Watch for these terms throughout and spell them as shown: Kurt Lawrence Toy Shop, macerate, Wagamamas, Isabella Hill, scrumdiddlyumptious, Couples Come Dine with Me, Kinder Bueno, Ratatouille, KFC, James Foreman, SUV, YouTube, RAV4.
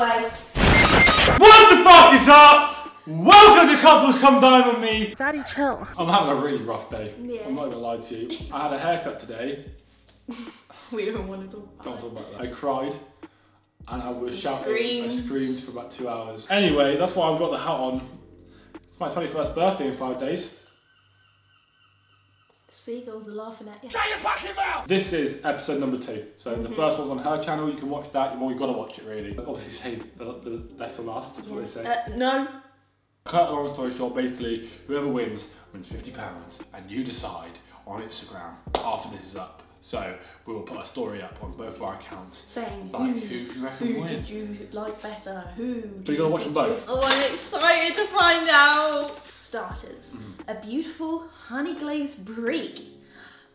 away. What the fuck is up? Welcome to Couples Come Dine with Me. Daddy, chill. I'm having a really rough day. Yeah. I'm not gonna lie to you. I had a haircut today. We don't want to talk about it. Don't talk about that. I cried. And I was shouting. I screamed for about 2 hours. Anyway, that's why I've got the hat on. It's my 21st birthday in 5 days. Seagulls are laughing at you. Shut your fucking mouth! This is episode number 2. So the first one's on her channel. You can watch that. Well, you've got to watch it, really. But obviously, save the best till last. That's what they say. No. Kurt Lawrence Toy Shop. Basically, whoever wins wins £50, and you decide on Instagram after this is up. So we will put a story up on both of our accounts saying like, who did you like better? Who? So you gotta watch them both. Oh, I'm excited to find out. Starters: a beautiful honey glazed brie,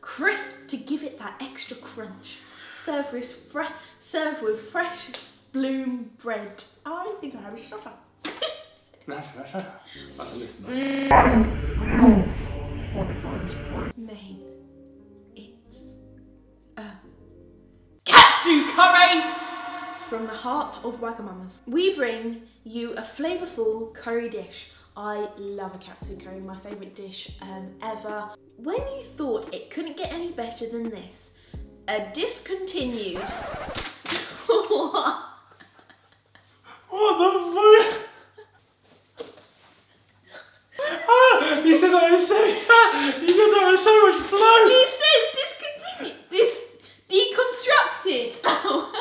crisp to give it that extra crunch. Served with fresh bloom bread. I think I have a shot up. That's a list. Main. Curry from the heart of Wagamamas. We bring you a flavourful curry dish. I love a katsu curry, my favourite dish ever. When you thought it couldn't get any better than this, a discontinued... What? What the fuck? Ah, you said that was so... You did that with so much flow! He says discontinued... Deconstructed! Oh.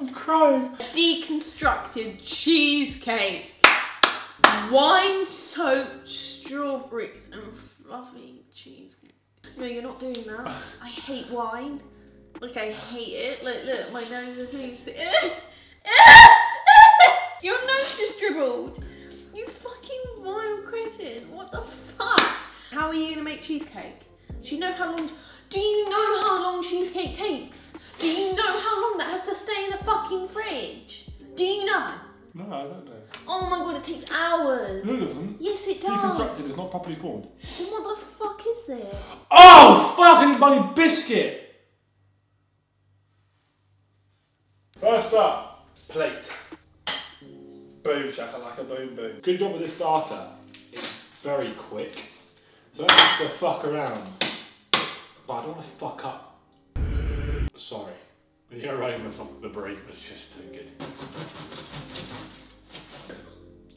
I'm crying. Deconstructed cheesecake. Wine soaked strawberries and fluffy cheesecake. No, you're not doing that. I hate wine. Like, I hate it. Like, look, my nose is loose. Your nose just dribbled. You fucking vile cretin. What the fuck? How are you gonna make cheesecake? Do you know how long? Do you know how long cheesecake takes? Do you know how long that has to stay in the fucking fridge? Do you know? No, I don't know. Oh my god, it takes hours. No, it doesn't. Yes, it does. Deconstructed, it's not properly formed. Then what the fuck is it? Oh, fucking bunny biscuit! First up, plate. Boom, shakalaka, boom, boom. Good job with this starter. It's very quick. So I don't have to fuck around. But I don't want to fuck up. Sorry. The aromas of the brie was just too good.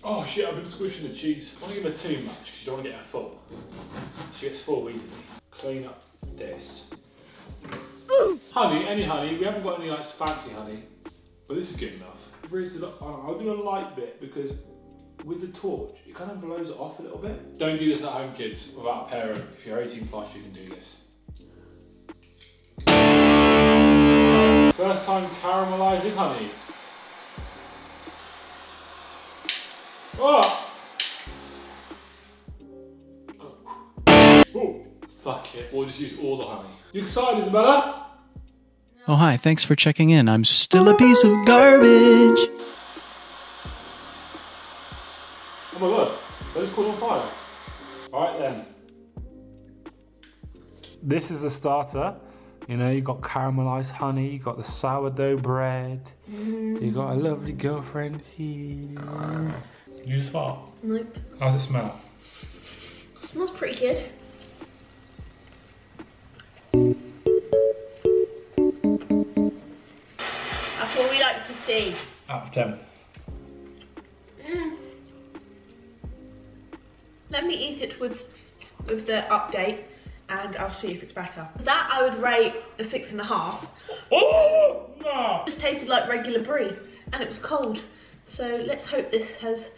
Oh shit, I've been squishing the cheese. I don't want to give her too much because you don't want to get her full. She gets full easily. Clean up this. Ooh. Honey, any honey. We haven't got any like fancy honey. But this is good enough. I'll do a light bit because with the torch, it kind of blows it off a little bit. Don't do this at home, kids, without a parent. If you're 18 plus, you can do this. First time caramelizing honey. Oh! Oh, fuck it. We'll just use all the honey. You excited, Isabella? Oh, hi. Thanks for checking in. I'm still a piece of garbage. Oh my god. I just caught on fire. Alright then. This is the starter. You know, you got caramelised honey, you got the sourdough bread, you got a lovely girlfriend here. You just fart? Nope. How's it smell? It smells pretty good. That's what we like to see. Out of 10. Let me eat it with the update. And I'll see if it's better. That I would rate a 6.5. Oh no! It just tasted like regular brie, and it was cold. So let's hope this has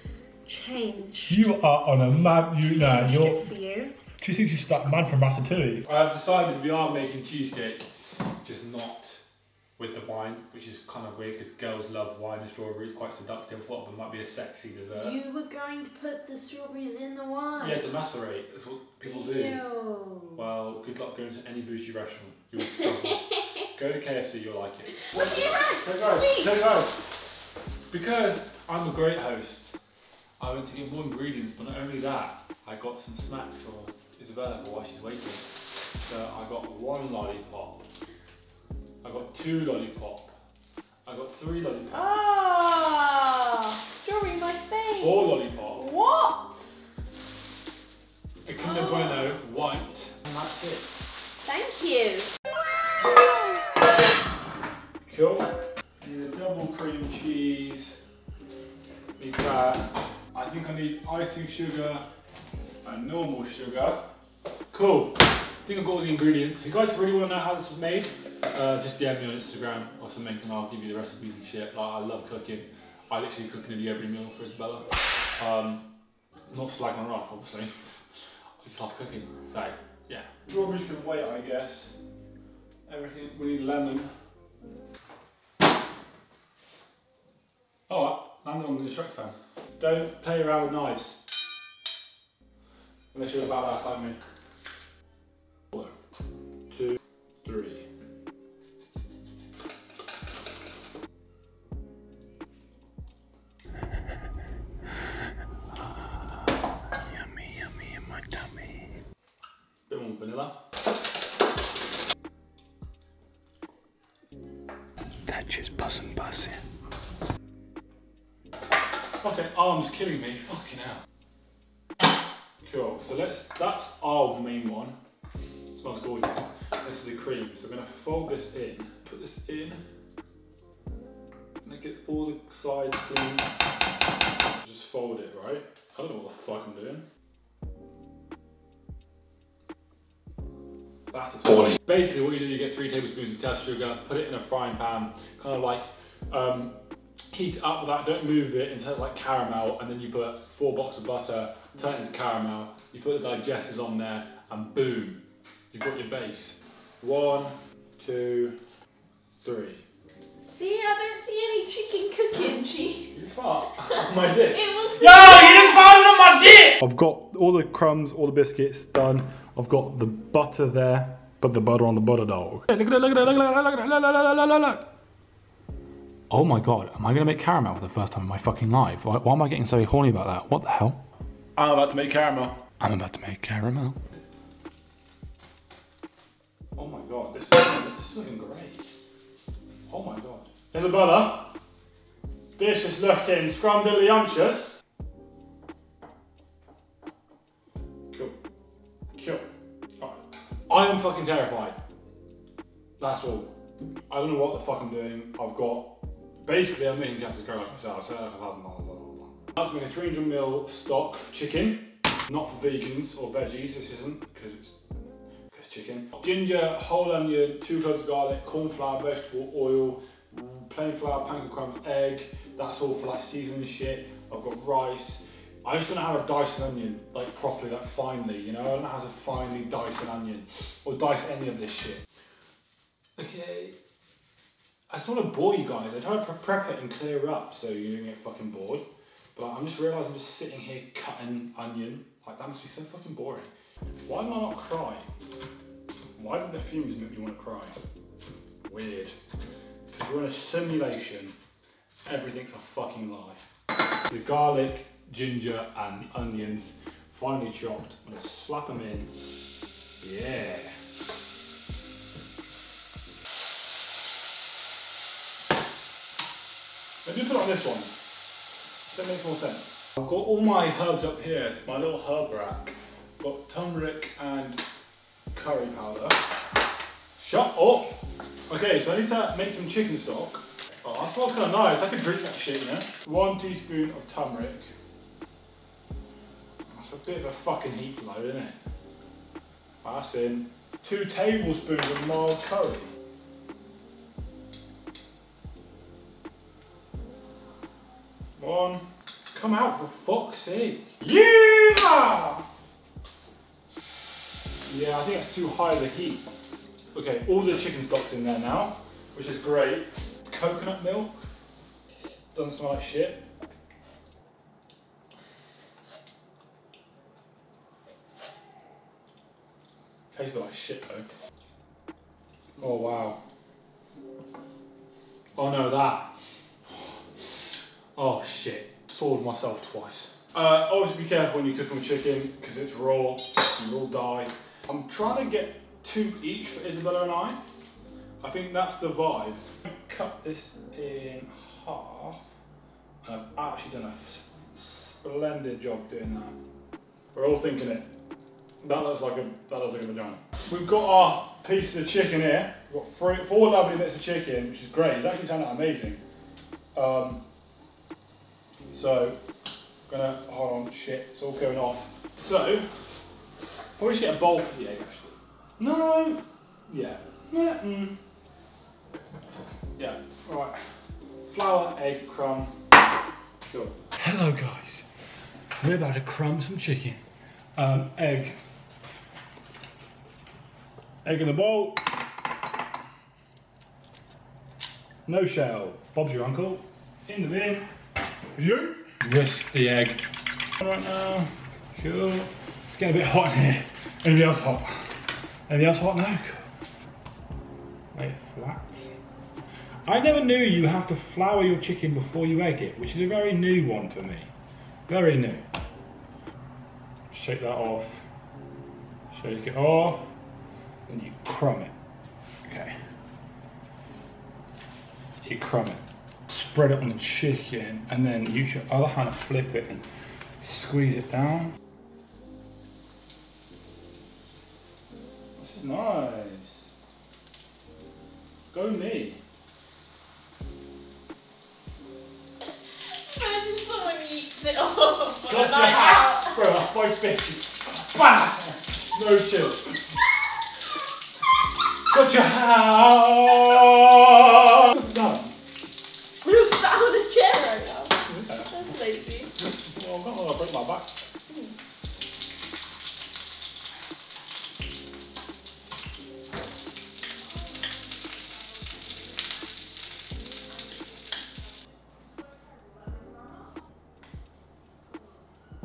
changed. You are on a mad. You know, you're. For you. She thinks she's that mad from Ratatouille. I have decided we are making cheesecake, just not with the wine, which is kind of weird because girls love wine and strawberries. Quite seductive. Thought it might be a sexy dessert. You were going to put the strawberries in the wine. Yeah, to macerate. That's what people do. Ew. Well, good luck going to any bougie restaurant. You'll struggle. Go to KFC, you'll like it. What's your hand? There you go. Because I'm a great host, I went to get more ingredients, but not only that, I got some snacks for Isabella while she's waiting. So I got 1 lollipop. I got 2 lollipop. I got 3 lollipops. Ah! Strawberry McBee. 4 lollipops. What? A Kinder Bueno white. And that's it. Thank you. Cool. Need a double cream cheese. Need that. I think I need icing sugar and normal sugar. Cool. I think I've got all the ingredients. If you guys really want to know how this is made, just DM me on Instagram or something and I'll give you the recipes and shit. Like, I love cooking. I literally cook nearly every meal for Isabella. Not slagging her off, obviously. I just love cooking. So, yeah. Strawberries can wait, I guess. Everything, we need lemon. Alright, landed on the instructor stand. Don't play around with knives. Unless you're a badass like me. 1, 2, 3. Yummy, yummy in my tummy. Bit more vanilla. Catches bussin' bussin'. Fucking arm's killing me, fucking hell. Cool, so that's our main one. It smells gorgeous. This is the cream, so I'm gonna fold this in, put this in, and I get all the sides in. Just fold it, right? I don't know what the fuck I'm doing. That is funny. Basically what you do, you get 3 tablespoons of caster sugar, put it in a frying pan, kind of like, heat it up with that, don't move it, until it's like caramel, and then you put 4 blocks of butter, turn it into caramel, you put the digesters on there, and boom, you've got your base. 1, 2, 3. See, I don't see any chicken cooking, G. You just farted on my dick. It was the... Yo, you just farted on my dick! I've got all the crumbs, all the biscuits done. I've got the butter there, put the butter on the butter dog. Look at it, look at it, look at it, look at it, look at it, look at it. Oh my god, am I gonna make caramel for the first time in my fucking life? Why am I getting so horny about that? What the hell? I'm about to make caramel. I'm about to make caramel. Oh my god, this is looking great. Oh my god. Isabella, this is looking scrumdiddlyumptious. Cool. Cool. Alright. I am fucking terrified. That's all. I don't know what the fuck I'm doing. I've got... Basically, I'm making caster curry like myself, so like $1,000. That's making a 300ml stock chicken. Not for vegans or veggies, this isn't, because it's chicken. Ginger, whole onion, 2 cloves of garlic, corn flour, vegetable oil, plain flour, pancake crumbs, egg. That's all for like seasoning shit. I've got rice. I just don't know how to dice an onion, like properly, like finely, you know? I don't know how to finely dice an onion, or dice any of this shit. Okay. I sort of bore you guys. I try to prep it and clear up so you don't get fucking bored. But I'm just realising I'm just sitting here cutting onion. Like, that must be so fucking boring. Why am I not crying? Why did the fumes make me want to cry? Weird. Because we're in a simulation. Everything's a fucking lie. The garlic, ginger and the onions, finely chopped. I'm going to slap them in. Yeah. Let me put it on this one, so it makes more sense. I've got all my herbs up here, it's my little herb rack. I've got turmeric and curry powder. Shut up! Okay, so I need to make some chicken stock. Oh, that smells kind of nice, I could drink that shit, you know? 1 teaspoon of turmeric. That's a bit of a fucking heat load, isn't it? That's in. 2 tablespoons of mild curry. On. Come out for fuck's sake. Yeah! Yeah, I think that's too high of a heat. Okay, all the chicken stock's in there now, which is great. Coconut milk. Doesn't smell like shit. Tastes like shit though. Oh wow. Oh no, that. Oh shit, sword myself twice. Always be careful when you cook on chicken, because it's raw, you will die. I'm trying to get 2 each for Isabella and I. I think that's the vibe. Cut this in half, and I've actually done a splendid job doing that. We're all thinking it. That looks like a vagina. We've got our pieces of chicken here. We've got four lovely bits of chicken, which is great. It's actually turned out amazing. So, I'm gonna, hold on, shit, it's all going off. So, probably should get a bowl for the egg, actually. No, yeah, yeah, all right. Flour, egg, crumb, sure. Hello guys, we're about to crumb some chicken. Egg in the bowl. No shell, Bob's your uncle. In the bin. You. Risk the egg. Right now, cool. It's getting a bit hot in here. Anybody else hot? Anybody else hot now? Make it flat. I never knew you have to flour your chicken before you egg it, which is a very new one for me. Very new. Shake that off. Shake it off. And you crumb it. Okay. You crumb it. Spread it on the chicken and then use your other hand to flip it and squeeze it down. This is nice. Go me. And someone eats it all. Got your hat, bro. Five bits. Bah! No chill. Got your hat. It's done. We'll sat on a chair right now. That's lazy. Well, I'm not going to break my back.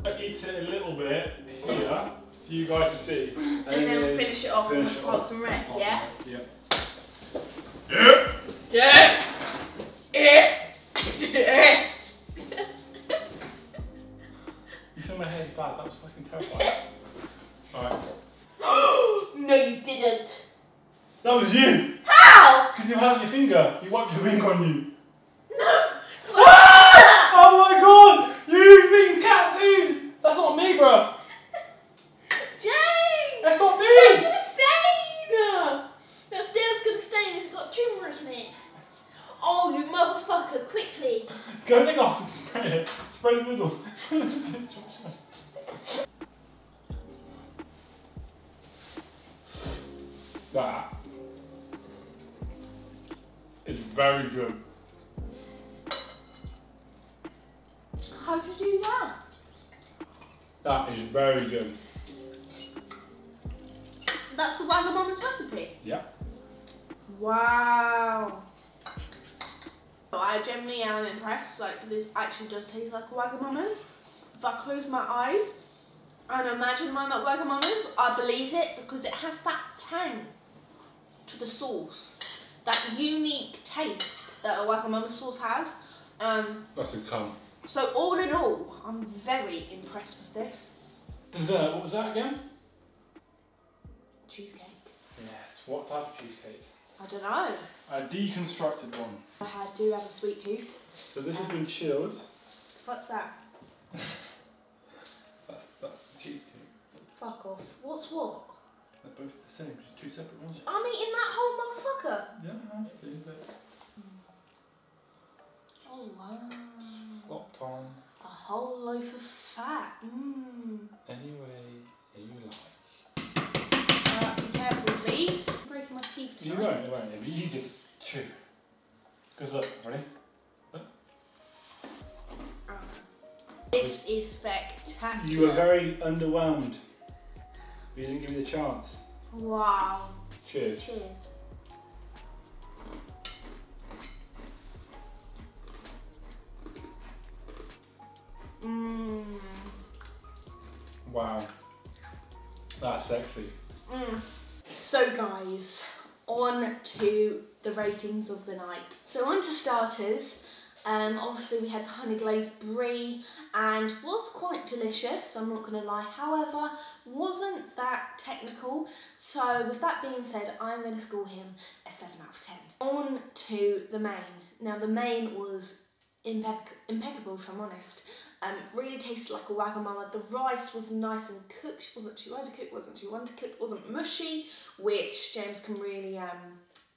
I eat it a little bit here for you guys to see. And then we'll finish it off with pots and wreck, yeah? Yeah. Yeah! Yeah! You said my hair's bad, that was fucking terrifying. Alright. No, you didn't. That was you! How? Because you had your finger. You wiped your ring on you. No! Ah! Oh my god! You've been cat-sued! That's not me, bruh! James! That's not me! That's gonna stain! That's gonna stain, it's got tumour in it. Oh, you motherfucker, quickly! Go take off and spray it. Spray the noodle. That is very good. How'd you do that? That is very good. That's the Wagamamas recipe? Yeah. Wow. I generally am impressed, like this actually does taste like a Wagamamas. If I close my eyes and imagine mine at Wagamamas, I believe it because it has that tang to the sauce, that unique taste that a Wagamama sauce has. That's a cum. So all in all, I'm very impressed with this. Dessert, what was that again? Cheesecake. Yes, what type of cheesecake? I don't know. A deconstructed one. I do have a sweet tooth. So this has been chilled. What's that? that's the cheesecake. Fuck off. What's what? They're both the same, just two separate ones. I'm eating that whole motherfucker. Yeah, I have to, but... Oh wow. Flopped on. A whole loaf of fat. Mmm. Anyway, you like. Be careful, please. My teeth tonight. You won't, it'll be easier to chew. Because look, ready? Look. This is spectacular. You were very underwhelmed. You didn't give me the chance. Wow. Cheers. Cheers. Mmm. Wow. That's sexy. Mmm. So guys, on to the ratings of the night. So on to starters, Obviously we had the honey glazed brie and was quite delicious, I'm not going to lie, however wasn't that technical, so with that being said I'm going to score him a 7 out of 10. On to the main. Now the main was impeccable if I'm honest. Really tasted like a Wagamama. The rice was nice and cooked, wasn't too overcooked, wasn't too undercooked, wasn't mushy, which James can really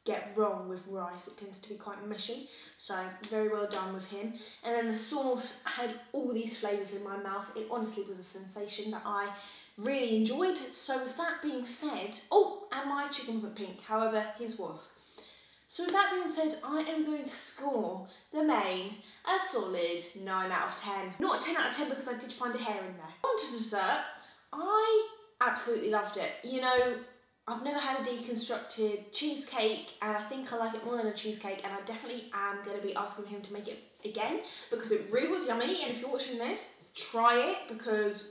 get wrong with rice, it tends to be quite mushy, so very well done with him. And then the sauce had all these flavours in my mouth, it honestly was a sensation that I really enjoyed. So with that being said, oh, and my chicken wasn't pink, however his was. So with that being said, I am going to score the main a solid 9 out of 10. Not a 10 out of 10 because I did find a hair in there. On to dessert, I absolutely loved it. You know, I've never had a deconstructed cheesecake and I think I like it more than a cheesecake, and I definitely am going to be asking him to make it again because it really was yummy, and if you're watching this, try it because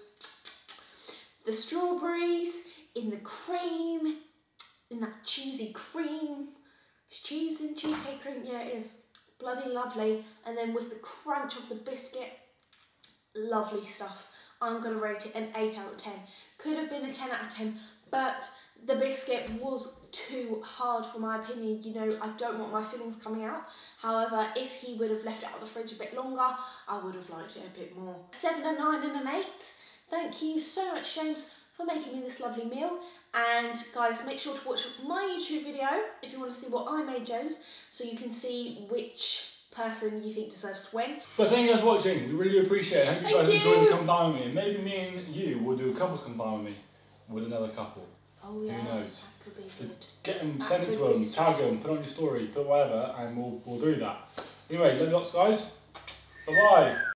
the strawberries in the cream, in that cheesy cream, it's cheese and cheesecake cream, yeah it is, bloody lovely, and then with the crunch of the biscuit, lovely stuff. I'm going to rate it an 8 out of 10. Could have been a 10 out of 10, but the biscuit was too hard for my opinion. You know, I don't want my fillings coming out. However, if he would have left it out of the fridge a bit longer, I would have liked it a bit more. 7, a 9 and an 8. Thank you so much, James, for making me this lovely meal. And guys, make sure to watch my YouTube video if you want to see what I made James, so you can see which person you think deserves to win. But thank you guys for watching. We really appreciate it. I hope you guys enjoyed the Come Dine With Me. Maybe me and you will do a Couples Come Dine With Me with another couple. Oh yeah, who knows? That could be good. Get them, send it to them, tag them, put it on your story, put whatever, and we'll do that. Anyway, love you lots guys. Bye bye.